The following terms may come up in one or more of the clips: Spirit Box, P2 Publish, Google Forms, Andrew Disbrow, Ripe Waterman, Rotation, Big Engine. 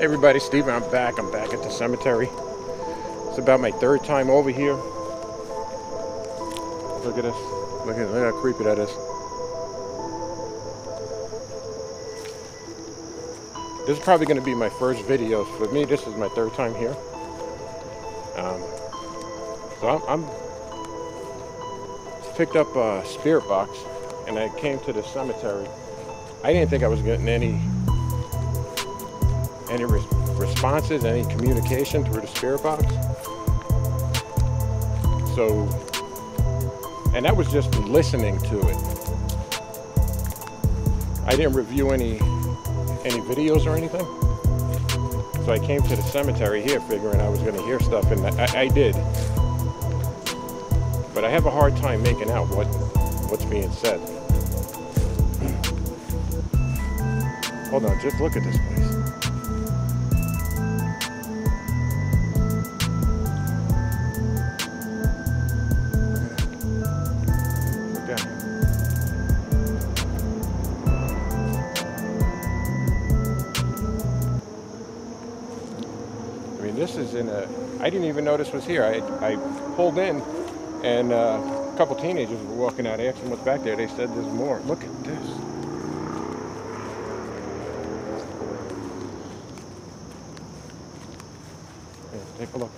Everybody, Steven, I'm back at the cemetery. It's about my third time over here. Look at this. Look how creepy that is. This is probably going to be my first video. For me, this is my third time here. So I picked up a Spirit Box, and I came to the cemetery. I didn't think I was getting any responses, any communication through the Spirit Box. So, and that was just listening to it. I didn't review any videos or anything. So I came to the cemetery here figuring I was going to hear stuff, and I did. But I have a hard time making out what's being said. Hold on, just look at this place. I mean, this is I didn't even know this was here. I pulled in, and a couple teenagers were walking out. I asked them what's back there. They said there's more. Look at this. Here, take a look.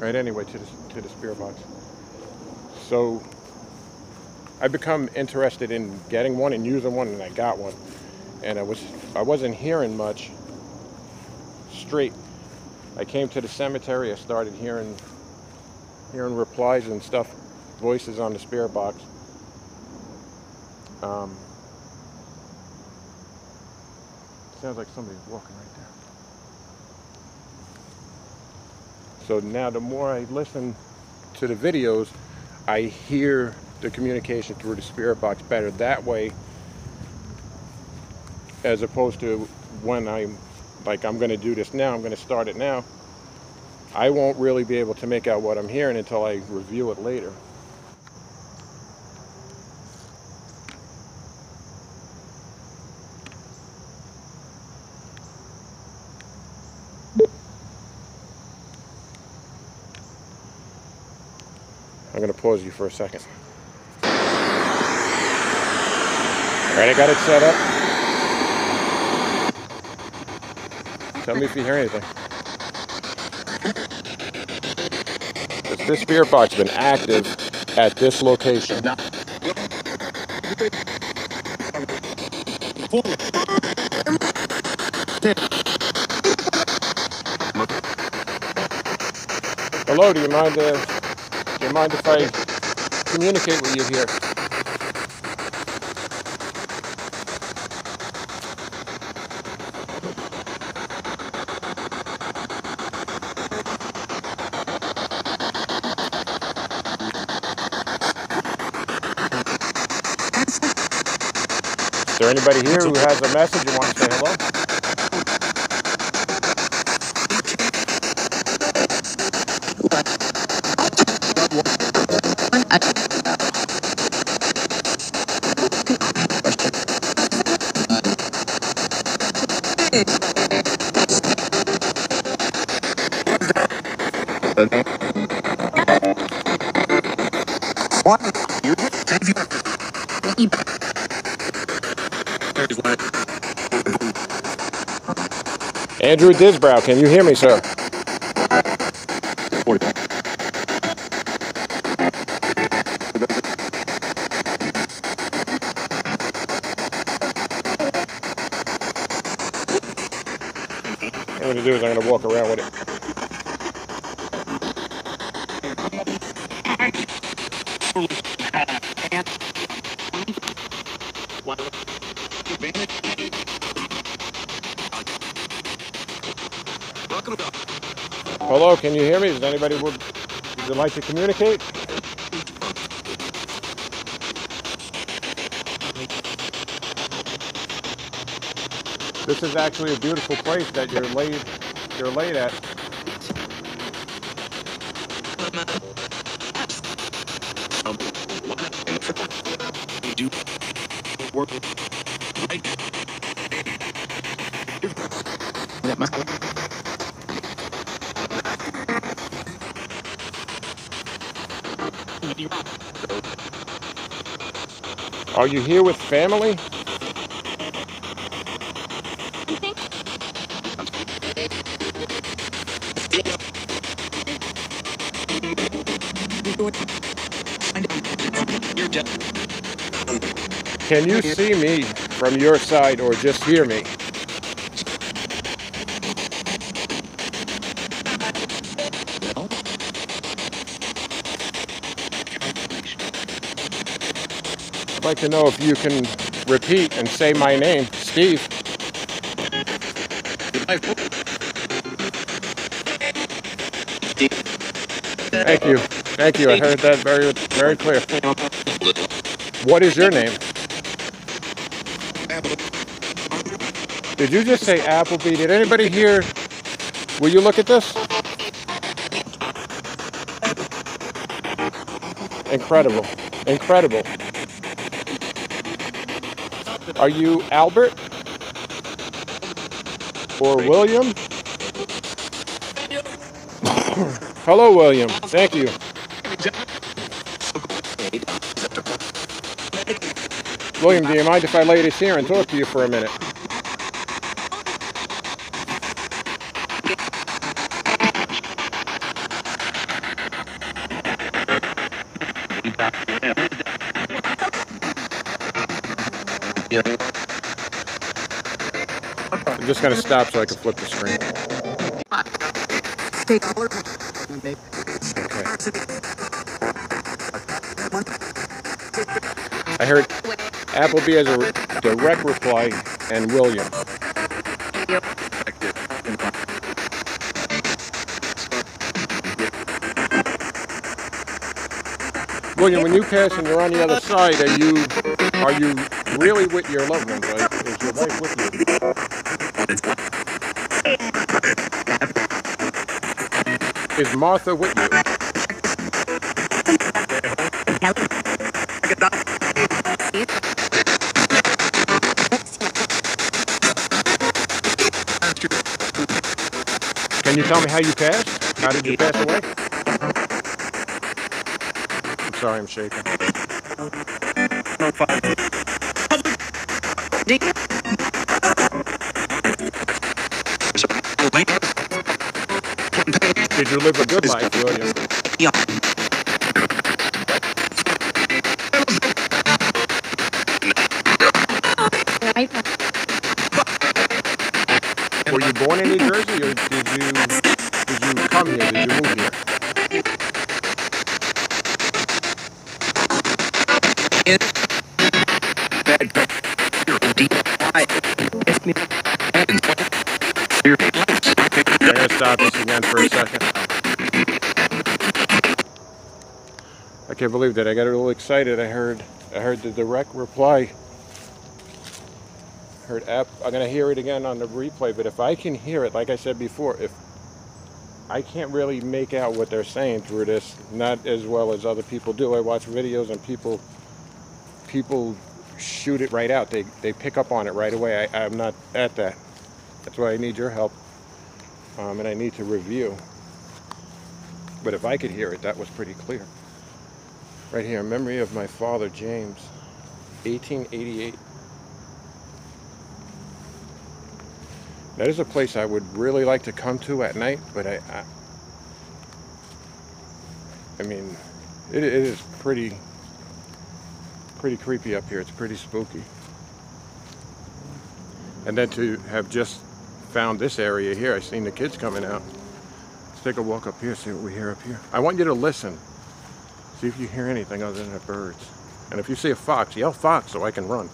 Right, anyway, to the Spirit Box. So I become interested in getting one and using one, and I got one. And I wasn't hearing much straight. I came to the cemetery, I started hearing replies and stuff, voices on the Spirit Box. Sounds like somebody's walking right there. So now the more I listen to the videos, I hear the communication through the Spirit Box better that way, as opposed to when I'm going to do this now, I'm going to start it now. I won't really be able to make out what I'm hearing until I review it later. I'm going to pause you for a second. All right, I got it set up. Tell me if you hear anything. This Spirit Box has been active at this location. Hello, do you mind if I communicate with you here? Is there anybody here who has a message and wants to say hello? Andrew Disbrow, can you hear me, sir? What I'm going to do is I'm going to walk around with it. Hello, can you hear me? Does anybody would like to communicate? This is actually a beautiful place that you're laid at. Are you here with family? Can you see me from your side or just hear me? I'd like to know if you can repeat and say my name, Steve. Thank you. Thank you. I heard that very, very clear. What is your name? Did you just say Appleby? Did anybody here? Will you look at this? Incredible. Incredible. Are you Albert? Or William? Hello, William. Thank you. William, do you mind if I lay this here and talk to you for a minute? I'm just going to stop so I can flip the screen. Okay. I heard Appleby as a direct reply, and William. William, when you pass and you're on the other side, are you really with your loved ones? Right? Is your wife with you? Is Martha with you? Can you tell me how you passed? How did you pass away? I'm sorry, I'm shaking. Did you live a good life, William? Yeah. Were you born in New Jersey, or did you come here? Did you move here? I'm going to stop this again for a second. I can't believe that. I got a little excited. I heard the direct reply. I'm going to hear it again on the replay, but if I can hear it, like I said before, if I can't really make out what they're saying through this, not as well as other people do. I watch videos and people shoot it right out. They pick up on it right away. I'm not at that. That's why I need your help, and I need to review. But if I could hear it, that was pretty clear. Right here, in memory of my father, James, 1888. That is a place I would really like to come to at night, but I mean, it is pretty creepy up here. It's pretty spooky. And then to have just found this area here, I've seen the kids coming out. Let's take a walk up here, see what we hear up here. I want you to listen. See if you hear anything other than the birds. And if you see a fox, yell fox so I can run.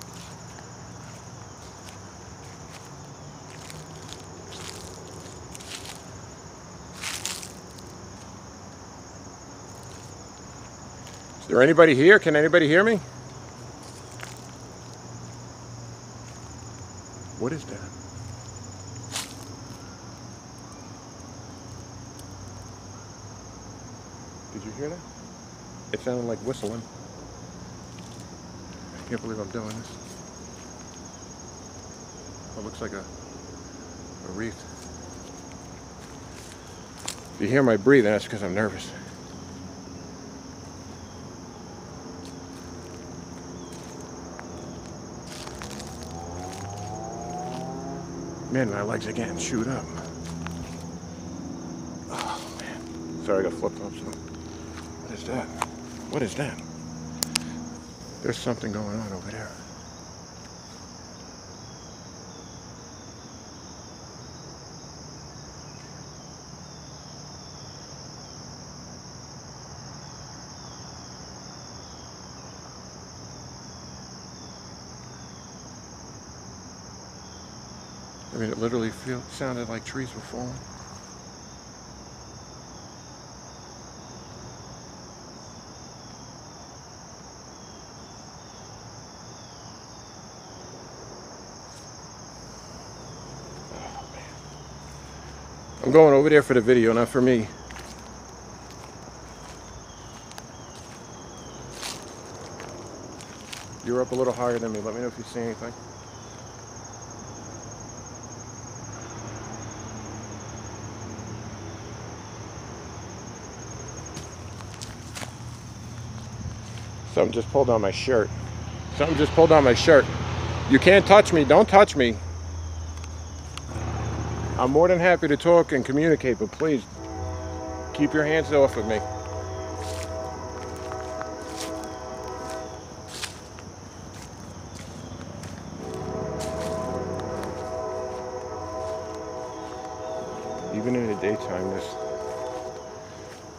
Is there anybody here? Can anybody hear me? What is that? Did you hear that? It sounded like whistling. I can't believe I'm doing this. It looks like a reef. If you hear my breathing, that's because I'm nervous. Man, my legs are getting chewed up. Oh, man. Sorry, I got flip flops on. What is that? What is that? There's something going on over there. I mean, it literally sounded like trees were falling. Oh, man. I'm going over there for the video, not for me. You're up a little higher than me. Let me know if you see anything. Something just pulled on my shirt. Something just pulled on my shirt. You can't touch me. Don't touch me. I'm more than happy to talk and communicate, but please keep your hands off of me. Even in the daytime,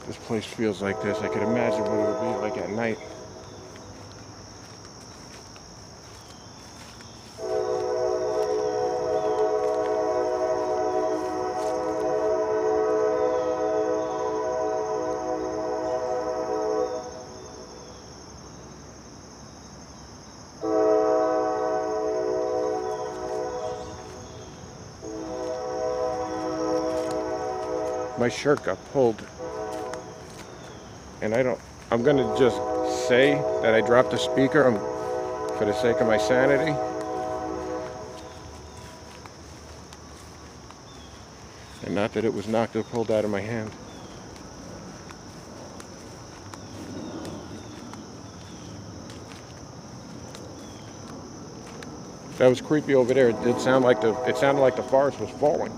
this place feels like this. I could imagine what it would be like at night. My shirt got pulled, and I'm gonna just say that I dropped the speaker for the sake of my sanity. And not that it was knocked or pulled out of my hand. That was creepy over there. It did sound like it sounded like the forest was falling.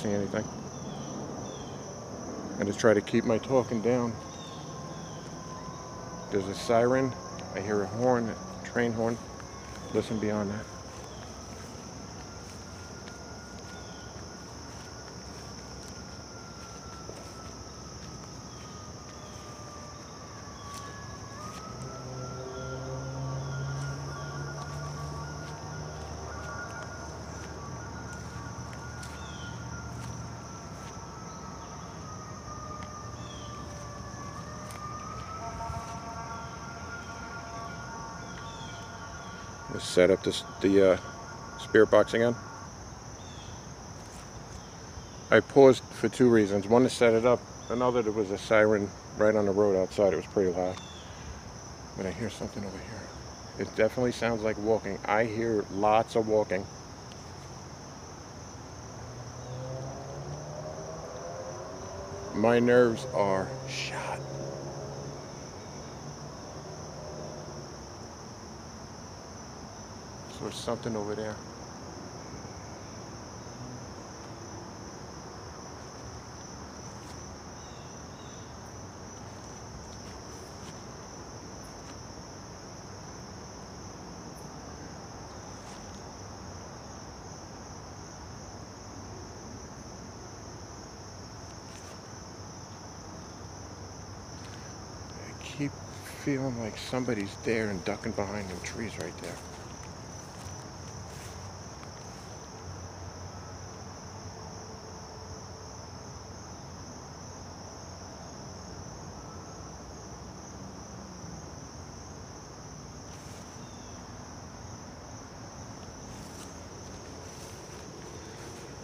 See anything. I just try to keep my talking down. There's a siren. I hear a horn, a train horn. Listen beyond that. Let's set up the Spirit Box again. I paused for two reasons. One, to set it up. Another, there was a siren right on the road outside. It was pretty loud. But I hear something over here. It definitely sounds like walking. I hear lots of walking. My nerves are shot. There's something over there. I keep feeling like somebody's there and ducking behind them trees right there.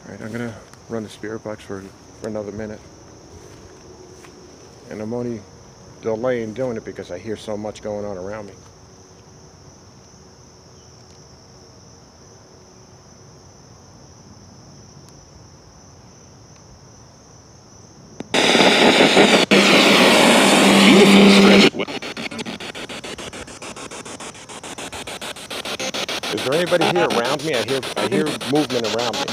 Alright, I'm gonna run the Spirit Box for another minute. and I'm only delaying doing it because I hear so much going on around me. Is there anybody here around me? I hear movement around me.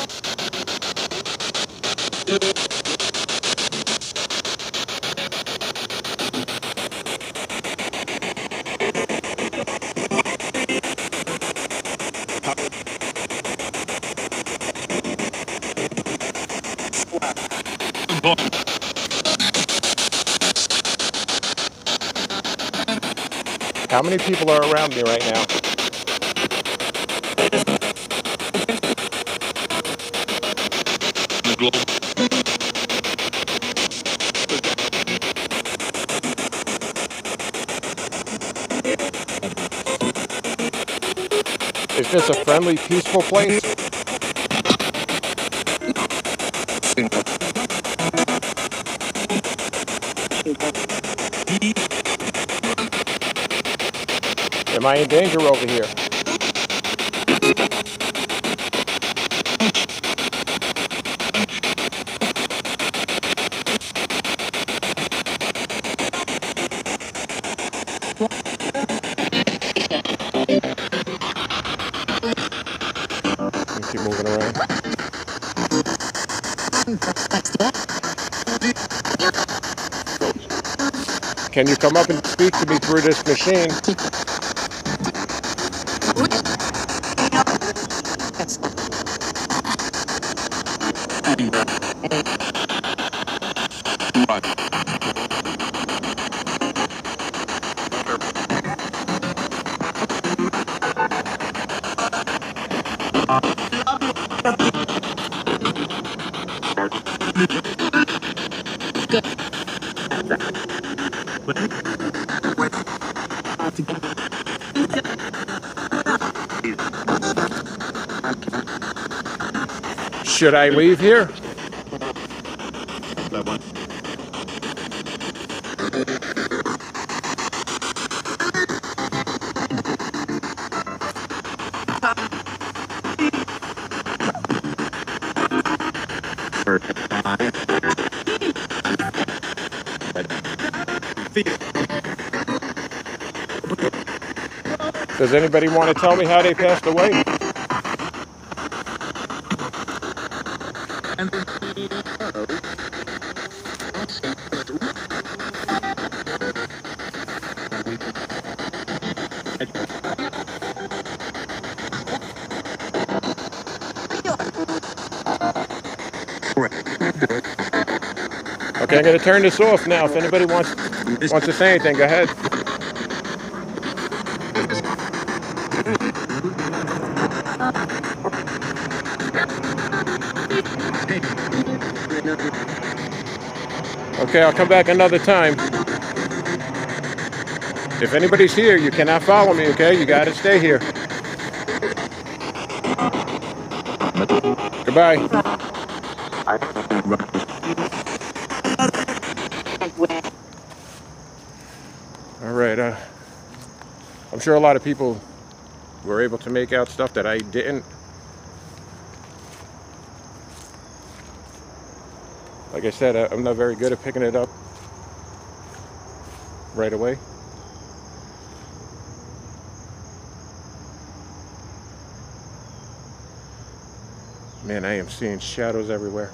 How many people are around me right now? Is this a friendly, peaceful place? Am I in danger over here? Keep moving around. Can you come up and speak to me through this machine? Should I leave here? Does anybody want to tell me how they passed away? Okay, I'm going to turn this off now. If anybody wants to say anything, go ahead. Okay, I'll come back another time. If anybody's here, you cannot follow me, okay? You got to stay here. Goodbye. All right. I'm sure a lot of people were able to make out stuff that I didn't. Like I said, I'm not very good at picking it up right away. Man, I am seeing shadows everywhere.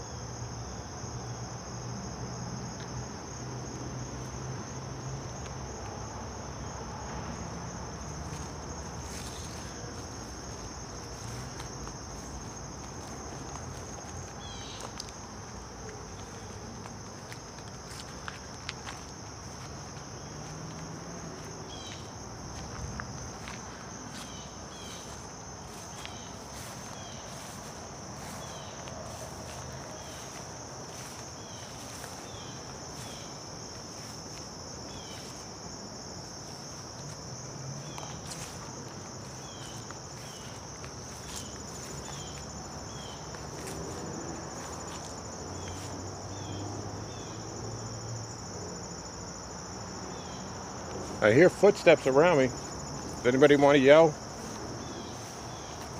I hear footsteps around me. Does anybody want to yell?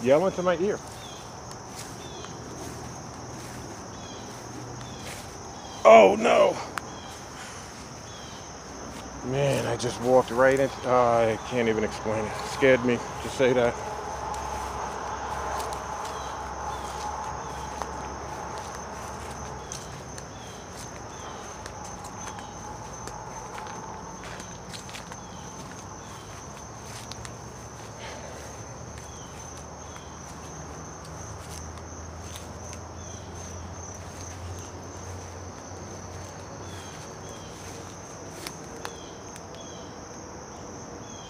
Yell into my ear. Oh no! Man, I just walked right into... I can't even explain it. It scared me to say that.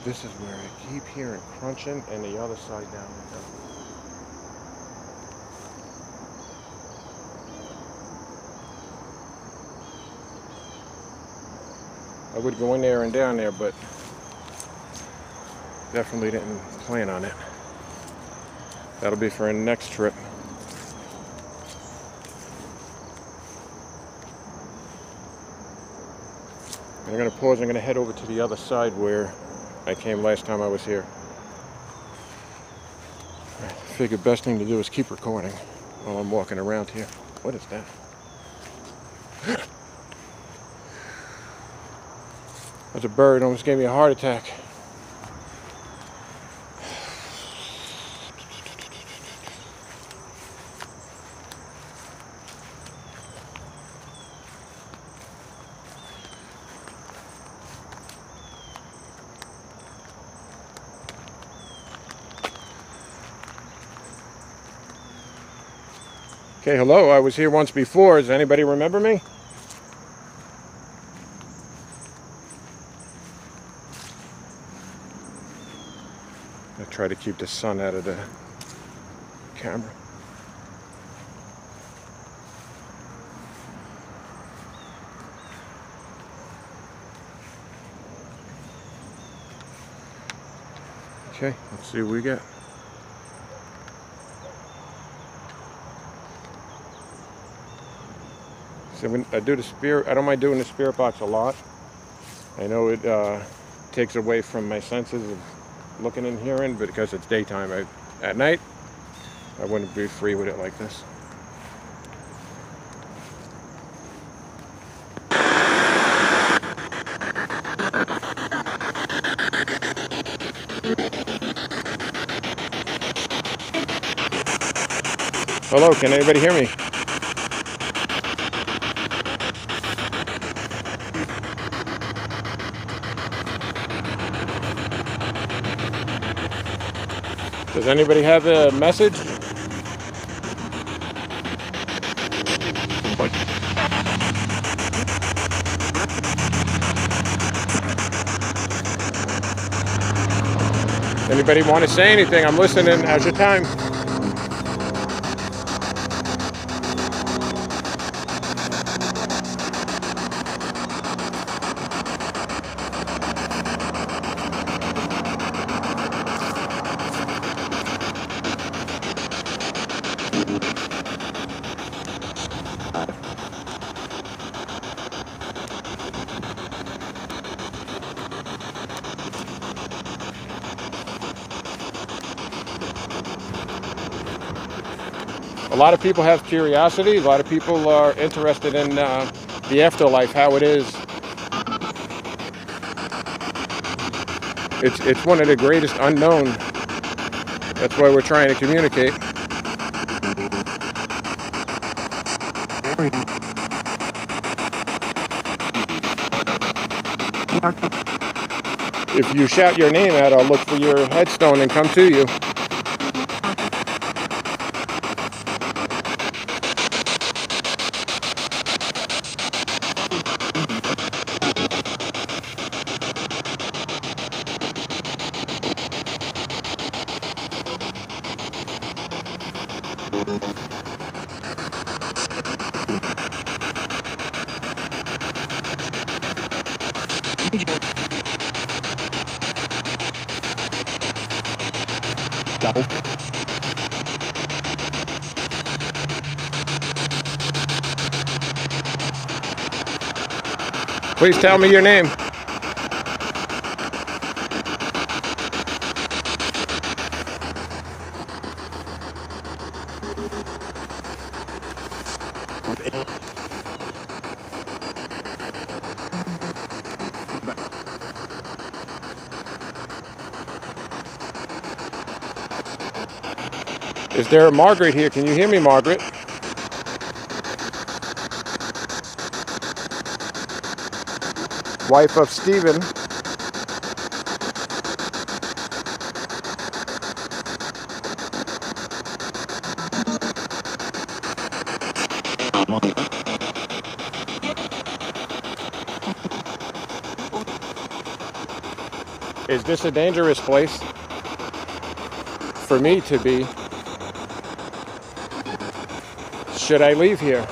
This is where I keep hearing crunching, and the other side down there. I would go in there and down there, but definitely didn't plan on it. That'll be for our next trip. And I'm gonna pause, I'm gonna head over to the other side where I came last time I was here. I figured best thing to do is keep recording while I'm walking around here. What is that? There's a bird, almost gave me a heart attack. Okay, hello, I was here once before. Does anybody remember me? I try to keep the sun out of the camera. Okay, let's see what we got. I do the spirit. I don't mind doing the spirit box a lot. I know it takes away from my senses of looking and hearing, but because it's daytime, at night I wouldn't be free with it like this. Hello, can anybody hear me? Does anybody have a message? Anybody want to say anything? I'm listening. How's your time? A lot of people have curiosity. A lot of people are interested in the afterlife, how it is. It's one of the greatest unknown. That's why we're trying to communicate. If you shout your name out, I'll look for your headstone and come to you. Please tell me your name. Is there a Margaret here? Can you hear me, Margaret? Wife of Stephen. Is this a dangerous place for me to be? Should I leave here?